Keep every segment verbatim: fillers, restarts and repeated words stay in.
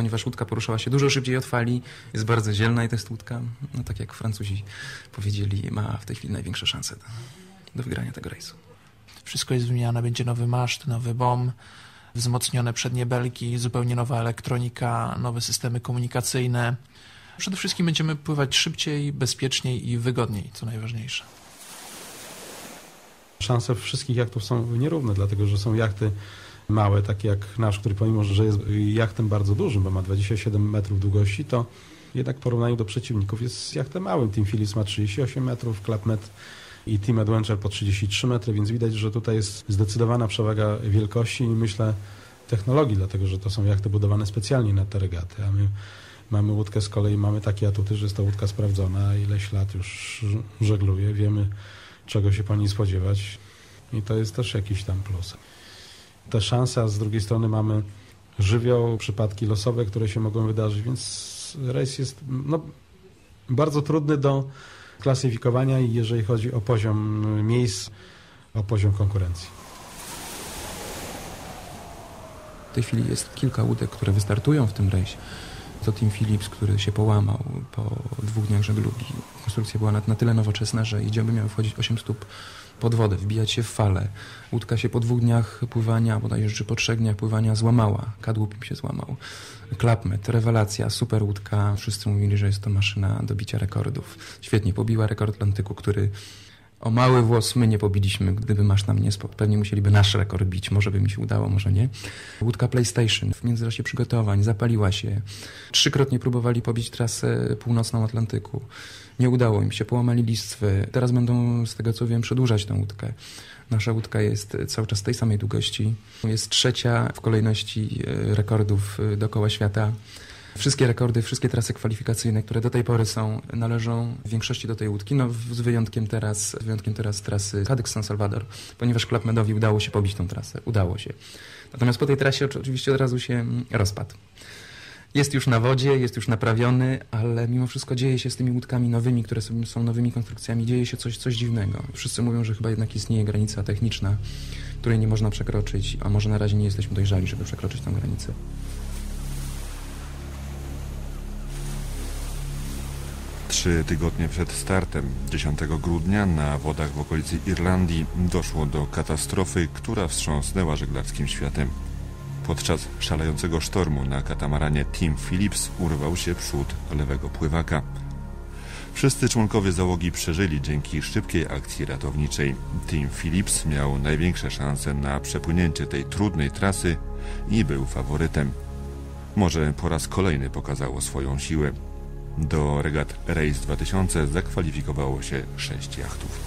ponieważ łódka poruszała się dużo szybciej od fali, jest bardzo zielna i to jest łódka, no tak jak Francuzi powiedzieli, ma w tej chwili największe szanse do, do wygrania tego rejsu. Wszystko jest wymieniane, będzie nowy maszt, nowy bom, wzmocnione przednie belki, zupełnie nowa elektronika, nowe systemy komunikacyjne. Przede wszystkim będziemy pływać szybciej, bezpieczniej i wygodniej, co najważniejsze. Szanse wszystkich jachtów są nierówne, dlatego że są jachty małe, takie jak nasz, który pomimo, że jest jachtem bardzo dużym, bo ma dwadzieścia siedem metrów długości, to jednak w porównaniu do przeciwników jest jachtem małym. Team Philips ma trzydzieści osiem metrów, Club Med i Team Adventure po trzydzieści trzy metry, więc widać, że tutaj jest zdecydowana przewaga wielkości i myślę technologii, dlatego że to są jachty budowane specjalnie na te regaty, a my mamy łódkę z kolei, mamy takie atuty, że jest to łódka sprawdzona, ileś lat już żegluje, wiemy czego się po niej spodziewać i to jest też jakiś tam plus. Te szanse, a z drugiej strony mamy żywioł, przypadki losowe, które się mogą wydarzyć, więc rejs jest no, bardzo trudny do klasyfikowania, jeżeli chodzi o poziom miejsc, o poziom konkurencji. W tej chwili jest kilka łódek, które wystartują w tym rejsie. To Team Philips, który się połamał po dwóch dniach żeglugi. Konstrukcja była na, na tyle nowoczesna, że idziemy miały wchodzić osiem stóp pod wodę, wbijać się w fale. Łódka się po dwóch dniach pływania, bodajże czy po trzech dniach pływania złamała. Kadłub im się złamał. Club Med, rewelacja, super łódka. Wszyscy mówili, że jest to maszyna do bicia rekordów. Świetnie, pobiła rekord Atlantyku, który o mały włos my nie pobiliśmy, gdyby masz na mnie spod. Pewnie musieliby nasz rekord bić, może by mi się udało, może nie. Łódka PlayStation w międzyczasie przygotowań zapaliła się. Trzykrotnie próbowali pobić trasę północną Atlantyku. Nie udało im się, połamali listwy. Teraz będą, z tego co wiem, przedłużać tę łódkę. Nasza łódka jest cały czas tej samej długości. Jest trzecia w kolejności rekordów dookoła świata. Wszystkie rekordy, wszystkie trasy kwalifikacyjne, które do tej pory są, należą w większości do tej łódki, no z wyjątkiem teraz, z wyjątkiem teraz trasy Cadiz-San Salvador, ponieważ Club Medowi udało się pobić tą trasę, udało się. Natomiast po tej trasie oczywiście od razu się rozpadł. Jest już na wodzie, jest już naprawiony, ale mimo wszystko dzieje się z tymi łódkami nowymi, które są nowymi konstrukcjami, dzieje się coś, coś dziwnego. Wszyscy mówią, że chyba jednak istnieje granica techniczna, której nie można przekroczyć, a może na razie nie jesteśmy dojrzali, żeby przekroczyć tę granicę. Trzy tygodnie przed startem, dziesiątego grudnia, na wodach w okolicy Irlandii doszło do katastrofy, która wstrząsnęła żeglarskim światem. Podczas szalejącego sztormu na katamaranie Team Philips urwał się przód lewego pływaka. Wszyscy członkowie załogi przeżyli dzięki szybkiej akcji ratowniczej. Team Philips miał największe szanse na przepłynięcie tej trudnej trasy i był faworytem. Może po raz kolejny pokazało swoją siłę. Do regat Race dwa tysiące zakwalifikowało się sześć jachtów.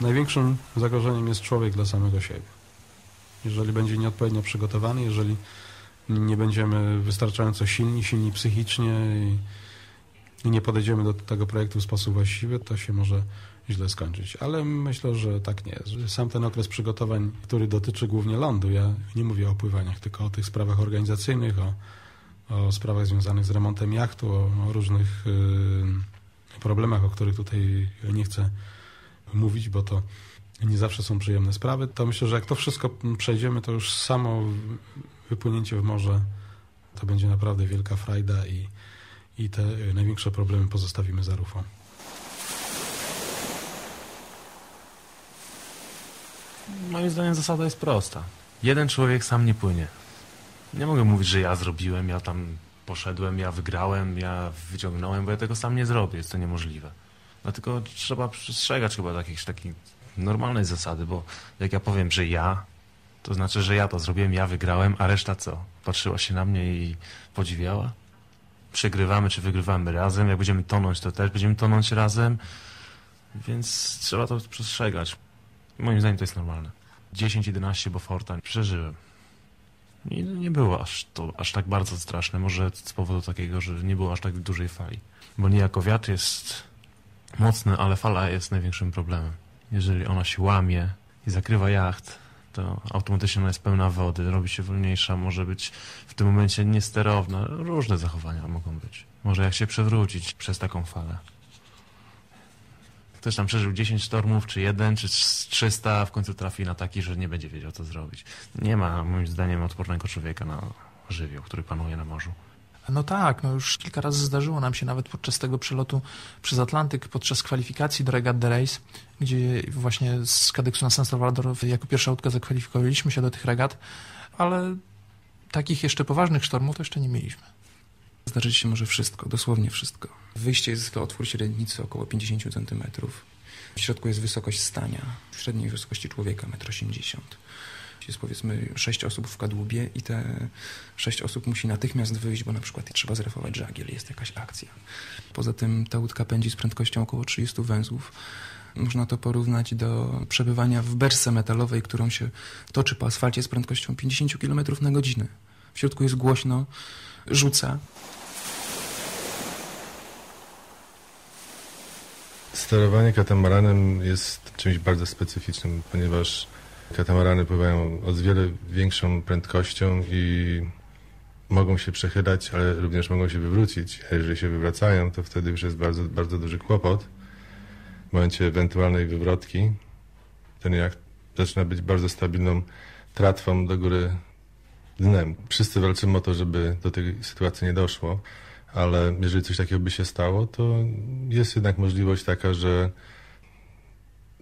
Największym zagrożeniem jest człowiek dla samego siebie. Jeżeli będzie nieodpowiednio przygotowany, jeżeli nie będziemy wystarczająco silni, silni psychicznie i nie podejdziemy do tego projektu w sposób właściwy, to się może źle skończyć, ale myślę, że tak nie jest. Sam ten okres przygotowań, który dotyczy głównie lądu, ja nie mówię o pływaniach, tylko o tych sprawach organizacyjnych, o, o sprawach związanych z remontem jachtu, o, o różnych y, problemach, o których tutaj nie chcę mówić, bo to nie zawsze są przyjemne sprawy. To myślę, że jak to wszystko przejdziemy, to już samo wypłynięcie w morze to będzie naprawdę wielka frajda i, i te największe problemy pozostawimy za rufą. Moim zdaniem zasada jest prosta. Jeden człowiek sam nie płynie. Nie mogę mówić, że ja zrobiłem, ja tam poszedłem, ja wygrałem, ja wyciągnąłem, bo ja tego sam nie zrobię, jest to niemożliwe. Dlatego trzeba przestrzegać chyba jakiejś takiej normalnej zasady, bo jak ja powiem, że ja, to znaczy, że ja to zrobiłem, ja wygrałem, a reszta co? Patrzyła się na mnie i podziwiała? Przegrywamy czy wygrywamy razem, jak będziemy tonąć, to też będziemy tonąć razem, więc trzeba to przestrzegać. Moim zdaniem to jest normalne. dziesięć jedenaście Beauforta przeżyłem. I nie było aż, to, aż tak bardzo straszne. Może z powodu takiego, że nie było aż tak dużej fali. Bo niejako wiatr jest mocny, ale fala jest największym problemem. Jeżeli ona się łamie i zakrywa jacht, to automatycznie ona jest pełna wody, robi się wolniejsza, może być w tym momencie niesterowna. Różne zachowania mogą być. Może jak się przewrócić przez taką falę. ktoś tam przeżył dziesięć sztormów, czy jeden, czy trzysta, w końcu trafi na taki, że nie będzie wiedział, co zrobić. Nie ma, moim zdaniem, odpornego człowieka na żywioł, który panuje na morzu. No tak, no już kilka razy zdarzyło nam się nawet podczas tego przelotu przez Atlantyk, podczas kwalifikacji do regat The Race, gdzie właśnie z Cadiz-San Salvador jako pierwsza łódka zakwalifikowaliśmy się do tych regat, ale takich jeszcze poważnych sztormów to jeszcze nie mieliśmy. Zdarzyć się może wszystko, dosłownie wszystko. Wyjście jest to otwór średnicy około pięćdziesiąt centymetrów. W środku jest wysokość stania, w średniej wysokości człowieka metr osiemdziesiąt. Jest powiedzmy sześć osób w kadłubie i te sześć osób musi natychmiast wyjść, bo na przykład trzeba zrefować żagiel, jest jakaś akcja. Poza tym ta łódka pędzi z prędkością około trzydziestu węzłów. Można to porównać do przebywania w berce metalowej, którą się toczy po asfalcie z prędkością pięćdziesiąt kilometrów na godzinę. W środku jest głośno, rzuca. Sterowanie katamaranem jest czymś bardzo specyficznym, ponieważ katamarany pływają o wiele większą prędkością i mogą się przechylać, ale również mogą się wywrócić. A jeżeli się wywracają, to wtedy już jest bardzo, bardzo duży kłopot. W momencie ewentualnej wywrotki ten jacht zaczyna być bardzo stabilną tratwą do góry dnem. Wszyscy walczymy o to, żeby do tej sytuacji nie doszło, ale jeżeli coś takiego by się stało, to jest jednak możliwość taka, że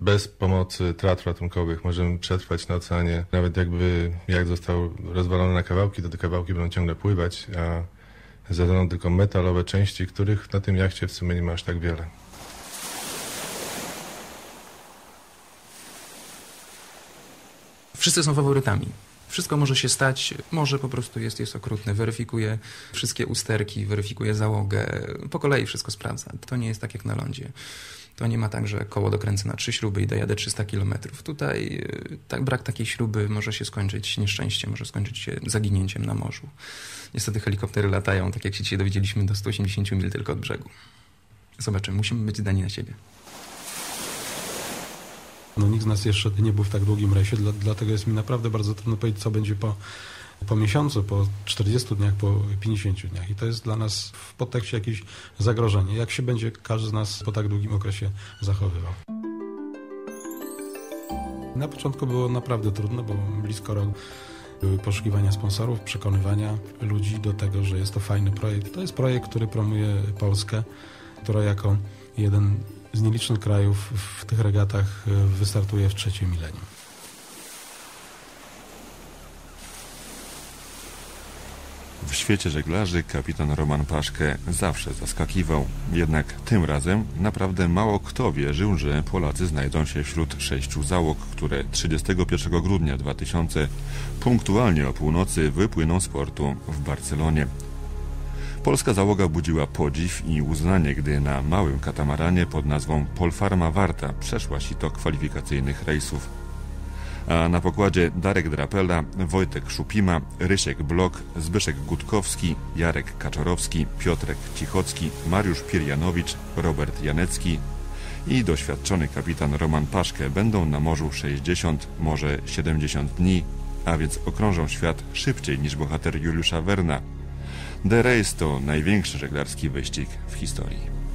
bez pomocy trat ratunkowych możemy przetrwać na oceanie. Nawet jakby jacht został rozwalony na kawałki, to te kawałki będą ciągle pływać, a zostaną tylko metalowe części, których na tym jachcie w sumie nie ma aż tak wiele. Wszyscy są faworytami. Wszystko może się stać, może po prostu jest, jest okrutny, weryfikuje wszystkie usterki, weryfikuje załogę, po kolei wszystko sprawdza. To nie jest tak jak na lądzie. To nie ma tak, że koło dokręcę na trzy śruby i dojadę trzysta kilometrów. Tutaj tak, brak takiej śruby może się skończyć nieszczęściem, może skończyć się zaginięciem na morzu. Niestety helikoptery latają, tak jak się dzisiaj dowiedzieliśmy, do stu osiemdziesięciu mil tylko od brzegu. Zobaczymy, musimy być zdani na siebie. No, nikt z nas jeszcze nie był w tak długim rejsie, dla, dlatego jest mi naprawdę bardzo trudno powiedzieć, co będzie po, po miesiącu, po czterdziestu dniach, po pięćdziesięciu dniach. I to jest dla nas w podtekście jakieś zagrożenie. Jak się będzie każdy z nas po tak długim okresie zachowywał? Na początku było naprawdę trudno, bo blisko rok były poszukiwania sponsorów, przekonywania ludzi do tego, że jest to fajny projekt. To jest projekt, który promuje Polskę, która jako jeden z nielicznych krajów w tych regatach wystartuje w trzecim milenium. W świecie żeglarzy kapitan Roman Paszke zawsze zaskakiwał. Jednak tym razem naprawdę mało kto wierzył, że Polacy znajdą się wśród sześciu załog, które trzydziestego pierwszego grudnia dwa tysiące punktualnie o północy wypłyną z portu w Barcelonie. Polska załoga budziła podziw i uznanie, gdy na małym katamaranie pod nazwą Polfarma Warta przeszła sito kwalifikacyjnych rejsów. A na pokładzie Darek Drapela, Wojtek Szupima, Rysiek Blok, Zbyszek Gutkowski, Jarek Kaczorowski, Piotrek Cichocki, Mariusz Pirjanowicz, Robert Janecki i doświadczony kapitan Roman Paszke będą na morzu sześćdziesiąt, może siedemdziesiąt dni, a więc okrążą świat szybciej niż bohater Juliusza Werna. The Race to największy żeglarski wyścig w historii.